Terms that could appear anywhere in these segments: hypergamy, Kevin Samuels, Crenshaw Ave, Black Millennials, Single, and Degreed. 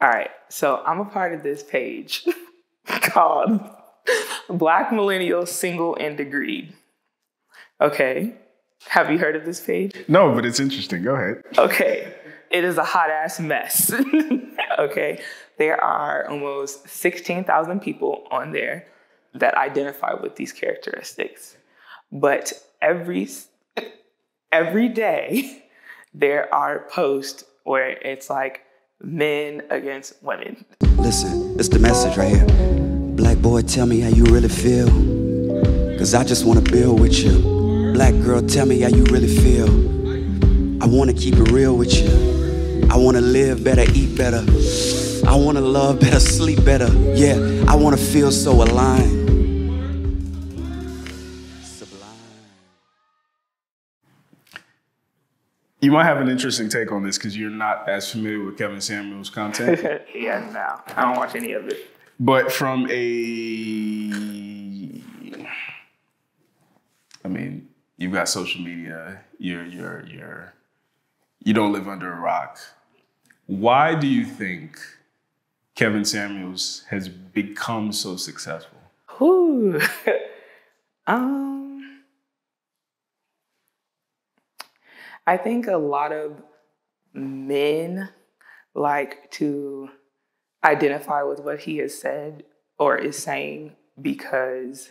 All right, so I'm a part of this page called Black Millennials, Single, and Degreed. Okay, have you heard of this page? No, but it's interesting. Go ahead. Okay, it is a hot-ass mess. Okay, there are almost 16,000 people on there that identify with these characteristics. But every day, there are posts where it's like, men against women. Listen, it's the message right here. Black boy, tell me how you really feel, cause I just want to build with you. Black girl, tell me how you really feel. I want to keep it real with you. I want to live better, eat better. I want to love better, sleep better. Yeah, I want to feel so aligned. Sublime. You might have an interesting take on this because you're not as familiar with Kevin Samuels' content. Yeah, no, I don't watch any of it. But from I mean, you've got social media. You don't live under a rock. Why do you think Kevin Samuels has become so successful? Ooh. I think a lot of men like to identify with what he has said or is saying because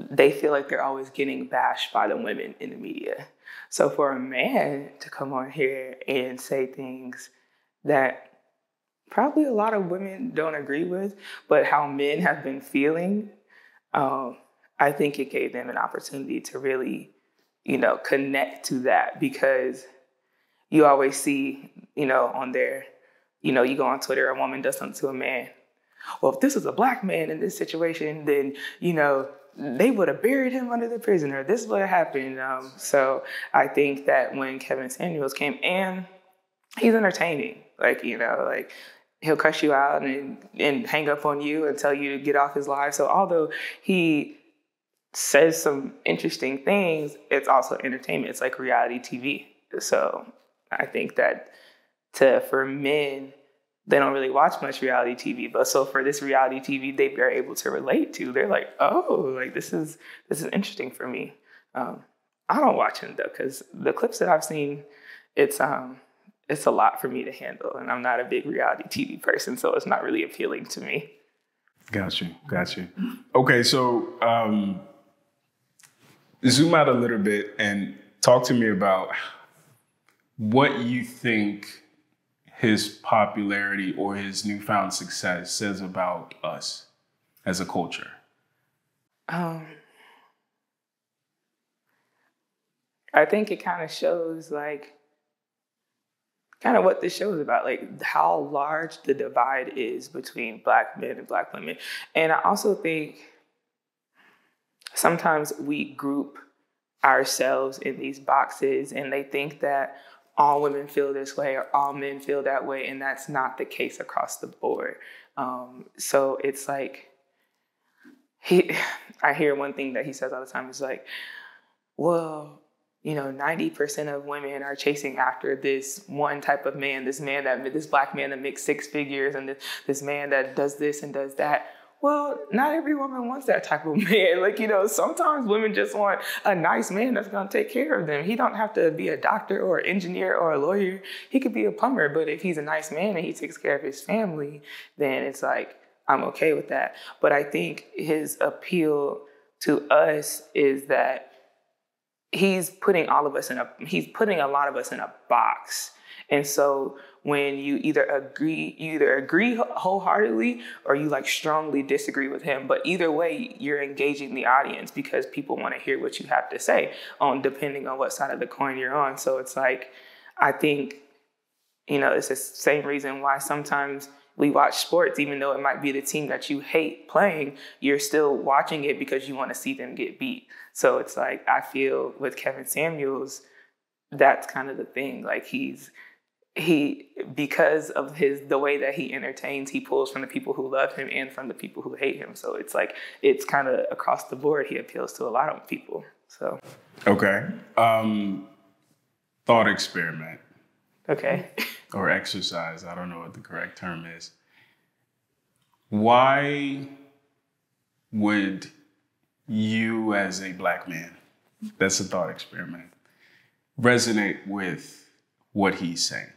they feel like they're always getting bashed by the women in the media. So for a man to come on here and say things that probably a lot of women don't agree with, but how men have been feeling, I think it gave them an opportunity to really connect to that, because you always see, on there, you go on Twitter, a woman does something to a man. Well, if this was a black man in this situation, then, they would have buried him under the prison, or this would have happened. So I think that when Kevin Samuels came in, he's entertaining. Like he'll cuss you out and hang up on you and tell you to get off his live. So although he says some interesting things, it's also entertainment. It's like reality TV. So I think that for men, they don't really watch much reality TV, but so for this reality TV, they are able to relate to. They're like, oh, like this is interesting for me. I don't watch him though, because the clips that I've seen, it's a lot for me to handle, and I'm not a big reality TV person, so it's not really appealing to me. Got you. Okay, so zoom out a little bit and talk to me about what you think his popularity or his newfound success says about us as a culture. I think it kind of shows kind of what this show is about, how large the divide is between black men and black women. And I also think sometimes we group ourselves in these boxes, and they think that all women feel this way or all men feel that way, and that's not the case across the board. So it's like, I hear one thing that he says all the time is like, well, 90% of women are chasing after this one type of man, this black man that makes six figures, and this man that does this and does that. Well, not every woman wants that type of man. Sometimes women just want a nice man that's going to take care of them. He don't have to be a doctor or an engineer or a lawyer. He could be a plumber, but if he's a nice man and he takes care of his family, then it's like, I'm okay with that. But I think his appeal to us is that he's putting a lot of us in a box. And so when you either agree wholeheartedly or you strongly disagree with him, but either way you're engaging the audience because people want to hear what you have to say depending on what side of the coin you're on. So it's I think, it's the same reason why sometimes we watch sports, even though it might be the team that you hate playing, you're still watching it because you want to see them get beat. So it's I feel with Kevin Samuels, that's kind of the thing. Because of the way that he entertains, he pulls from the people who love him and from the people who hate him. So it's it's kind of across the board. He appeals to a lot of people. So. Okay. Thought experiment. Okay. Or exercise. I don't know what the correct term is. Why would you as a black man, that's a thought experiment, resonate with what he's saying?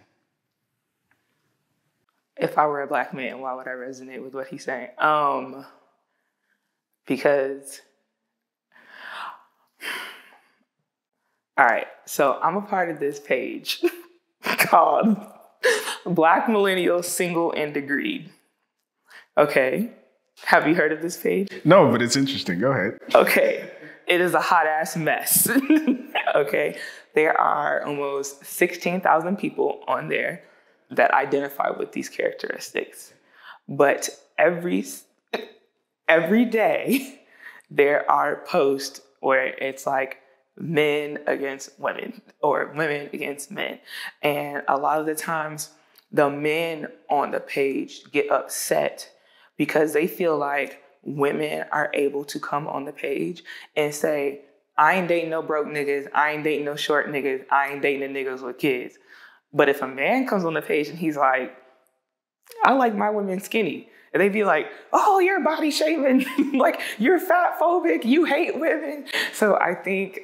If I were a black man, why would I resonate with what he's saying? Because, all right, so I'm a part of this page called Black Millennials, Single, and Degreed. Okay, have you heard of this page? No, but it's interesting, go ahead. Okay, it is a hot ass mess, okay? There are almost 16,000 people on there that identify with these characteristics. But every day there are posts where it's like men against women or women against men. And a lot of the times the men on the page get upset because they feel like women are able to come on the page and say, I ain't dating no broke niggas. I ain't dating no short niggas. I ain't dating the niggas with kids. But if a man comes on the page and he's like, I like my women skinny, and they'd be like, oh, you're body shaming. Like, you're fat phobic. You hate women. So I think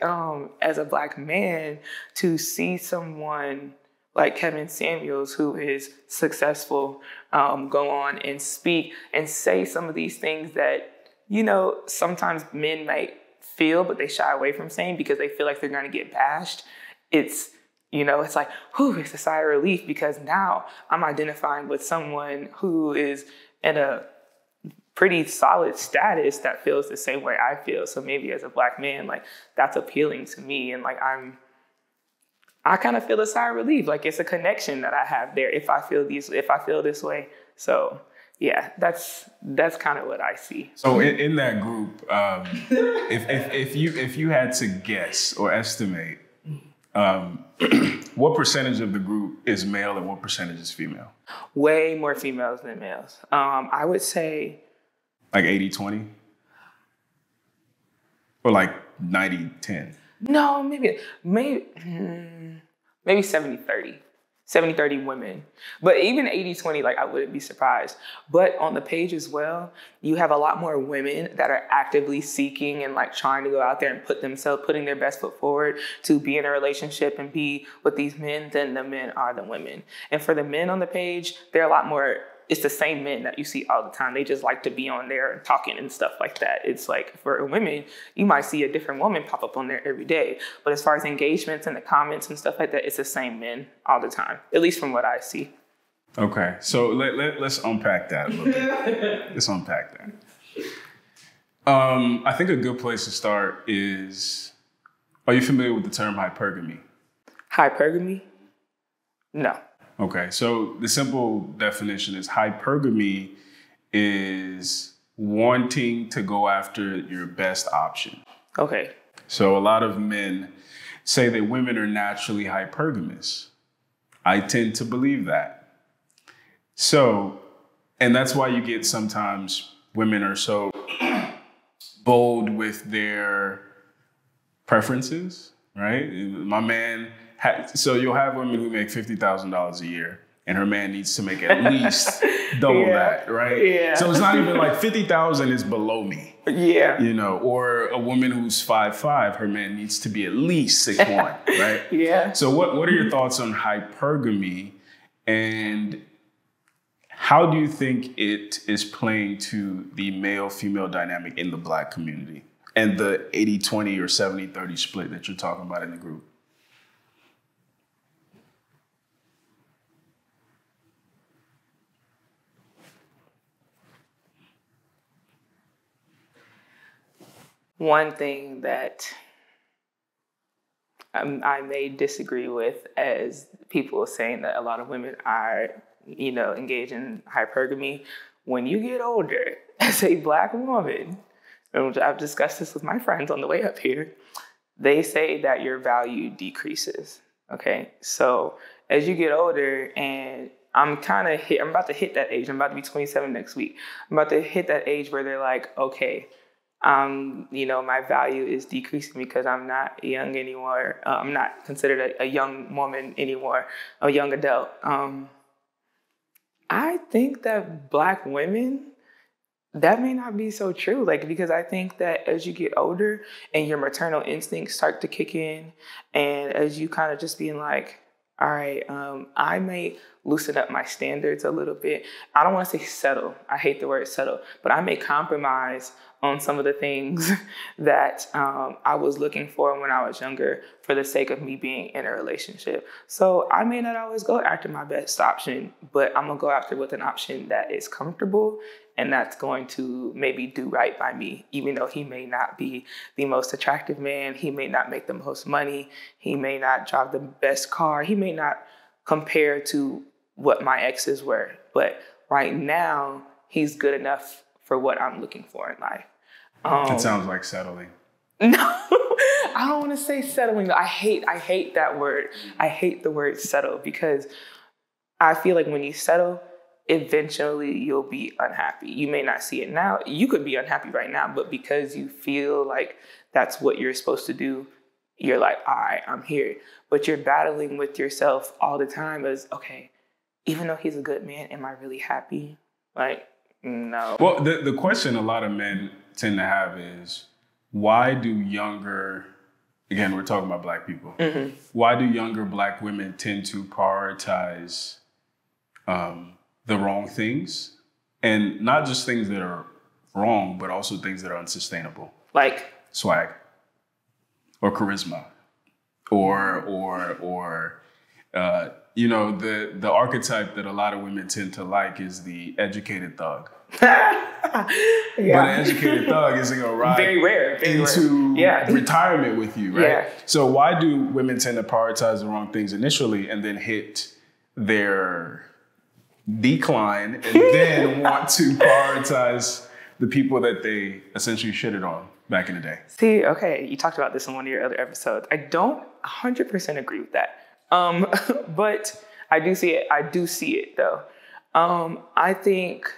as a black man, to see someone like Kevin Samuels, who is successful, go on and speak and say some of these things that, you know, sometimes men might feel, but they shy away from saying because they feel like they're going to get bashed. It's, you know, it's like, whew, it's a sigh of relief because now I'm identifying with someone who is in a pretty solid status that feels the same way I feel. So maybe as a black man, like, that's appealing to me. And like, I kind of feel a sigh of relief. Like, it's a connection that I have there if I feel this way. So yeah, that's kind of what I see. So in that group, if you had to guess or estimate, what percentage of the group is male and what percentage is female? Way more females than males. I would say like 80-20 or like 90-10. No, maybe 70-30. 70-30 women. But even 80-20, like, I wouldn't be surprised. But on the page as well, you have a lot more women that are actively seeking and like trying to go out there and putting their best foot forward to be in a relationship and be with these men than the men are the women. And for the men on the page, they're a lot more, it's the same men that you see all the time. They just like to be on there and talking and stuff like that. It's like for women, you might see a different woman pop up on there every day. But as far as engagements and the comments and stuff like that, it's the same men all the time, at least from what I see. Okay, so let's unpack that a little bit. Let's unpack that. I think a good place to start is, are you familiar with the term hypergamy? Hypergamy? No. Okay, so the simple definition is hypergamy is wanting to go after your best option. Okay. So a lot of men say that women are naturally hypergamous. I tend to believe that. So, and that's why you get sometimes women are so bold with their preferences, right? My man... So you'll have women who make $50,000 a year and her man needs to make at least double that, right? Yeah. So it's not even like 50,000 is below me. Yeah. You know, or a woman who's 5'5", her man needs to be at least 6'1", right? Yeah. So what are your thoughts on hypergamy and how do you think it is playing to the male-female dynamic in the black community and the 80-20 or 70-30 split that you're talking about in the group? One thing that I may disagree with as people saying that a lot of women are, you know, engaged in hypergamy. When you get older, as a black woman, and I've discussed this with my friends on the way up here, they say that your value decreases, okay? So as you get older, and I'm about to hit that age. I'm about to be 27 next week. I'm about to hit that age where they're like, okay, you know, my value is decreasing because I'm not young anymore. I'm not considered a young woman anymore, a young adult. I think that Black women, that may not be so true, like, because I think that as you get older and your maternal instincts start to kick in, and as you kind of just being like, all right, I may loosen up my standards a little bit. I don't want to say settle. I hate the word settle, but I may compromise on some of the things that I was looking for when I was younger for the sake of me being in a relationship. So I may not always go after my best option, but I'm gonna go after with an option that is comfortable and that's going to maybe do right by me, even though he may not be the most attractive man, he may not make the most money, he may not drive the best car, he may not compare to what my exes were. But right now, he's good enough for what I'm looking for in life. That sounds like settling. No, I don't want to say settling. I hate that word. I hate the word settle because I feel like when you settle, eventually you'll be unhappy. You may not see it now. You could be unhappy right now, but because you feel like that's what you're supposed to do, you're like, all right, I'm here. But you're battling with yourself all the time as, okay, even though he's a good man, am I really happy? Like, no. Well, the question a lot of men tend to have is, why do younger, again, we're talking about Black people, mm-hmm. why do younger Black women tend to prioritize the wrong things? And not just things that are wrong, but also things that are unsustainable. Like? Swag. Or charisma. Or you know, the archetype that a lot of women tend to like is the educated thug. Yeah. But an educated thug isn't going to ride into retirement with you, right? Yeah. So why do women tend to prioritize the wrong things initially and then hit their decline and then want to prioritize the people that they essentially shitted on back in the day? See, okay, you talked about this in one of your other episodes. I don't 100% agree with that. But I do see it. I do see it though. I think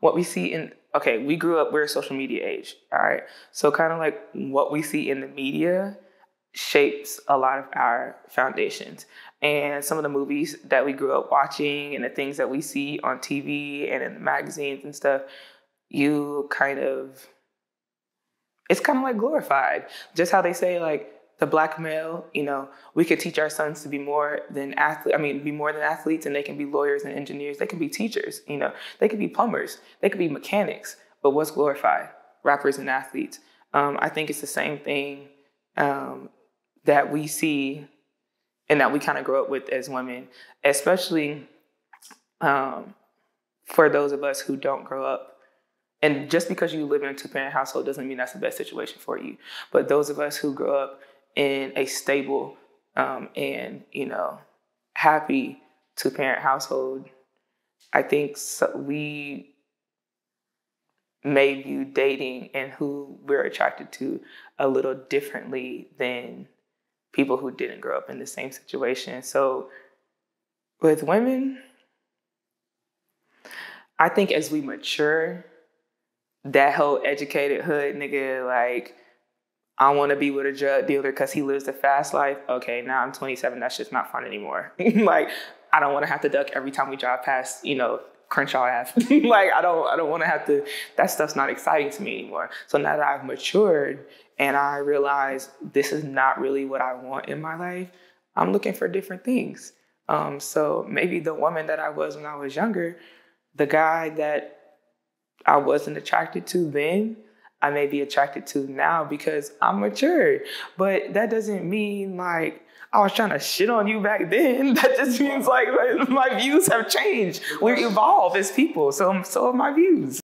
what we see in, okay, we grew up, we're a social media age. All right. So kind of like what we see in the media shapes a lot of our foundations, and some of the movies that we grew up watching and the things that we see on TV and in the magazines and stuff, it's kind of like glorified. Just how they say, like, the Black male, you know, we could teach our sons to be more than athletes, and they can be lawyers and engineers. They can be teachers, you know, they could be plumbers, they could be mechanics. But what's glorified? Rappers and athletes. I think it's the same thing that we see and that we kind of grow up with as women, especially for those of us who don't grow up. And just because you live in a two-parent household doesn't mean that's the best situation for you. But those of us who grow up in a stable and, you know, happy two-parent household, I think we may view dating and who we're attracted to a little differently than people who didn't grow up in the same situation. So with women, I think as we mature, that whole educated hood nigga, like, I want to be with a drug dealer because he lives the fast life. Okay, now I'm 27. That shit's not fun anymore. Like, I don't want to have to duck every time we drive past, you know, Crenshaw Ave. Like, I don't want to have to. That stuff's not exciting to me anymore. So now that I've matured and I realize this is not really what I want in my life, I'm looking for different things. So maybe the woman that I was when I was younger, the guy that I wasn't attracted to then, I may be attracted to now because I'm mature. But that doesn't mean like I was trying to shit on you back then. That just means like my views have changed. We evolve as people. So have my views.